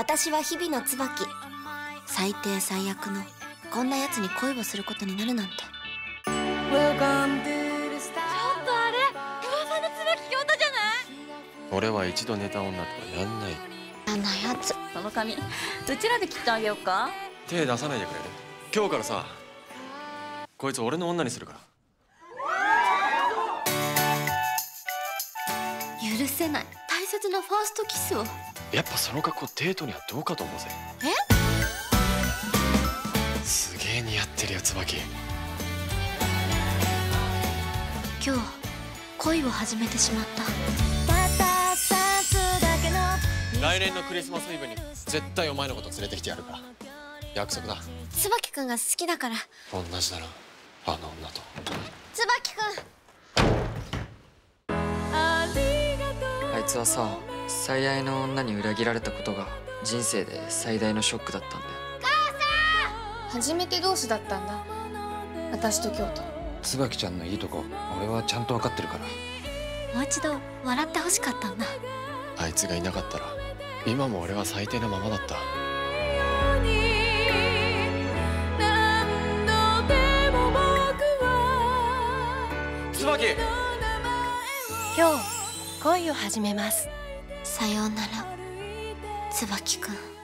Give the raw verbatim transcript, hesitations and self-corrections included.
私は日々の椿。最低最悪のこんなやつに恋をすることになるなんて。ちょっとあれ、ふわふわの椿京太じゃない？俺は一度寝た女とはやんない。あんなやつ。その髪、どちらで切ってあげようか。手出さないでくれる？今日からさ、こいつ俺の女にするから。許せない、大切なファーストキスを。やっぱその格好デートにはどうかと思うぜ。え？すげえ似合ってるよ椿。今日恋を始めてしまった。来年のクリスマスイブに絶対お前のこと連れてきてやるから、約束だ。椿くんが好きだから。同じだな、あの女と。椿くん、あいつはさ、最愛の女に裏切られたことが人生で最大のショックだったんだよ。母さん、初めて同士だったんだ、私と京都。椿ちゃんのいいとこ俺はちゃんと分かってるから、もう一度笑ってほしかったんだ。あいつがいなかったら今も俺は最低なままだった。椿、今日恋を始めます。さようなら、椿くん。